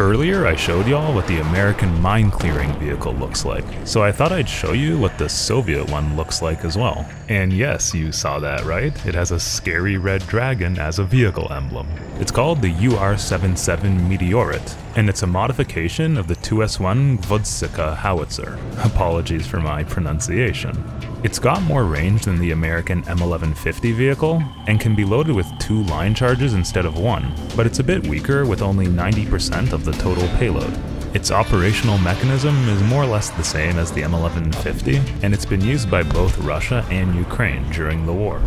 Earlier I showed y'all what the American mine clearing vehicle looks like, so I thought I'd show you what the Soviet one looks like as well. And yes, you saw that right, it has a scary red dragon as a vehicle emblem. It's called the UR-77 Meteorit, and it's a modification of the 2S1 Gvozdika howitzer. Apologies for my pronunciation. It's got more range than the American M1150 vehicle, and can be loaded with 2 line charges instead of 1, but it's a bit weaker with only 90% of the total payload. Its operational mechanism is more or less the same as the M1150, and it's been used by both Russia and Ukraine during the war.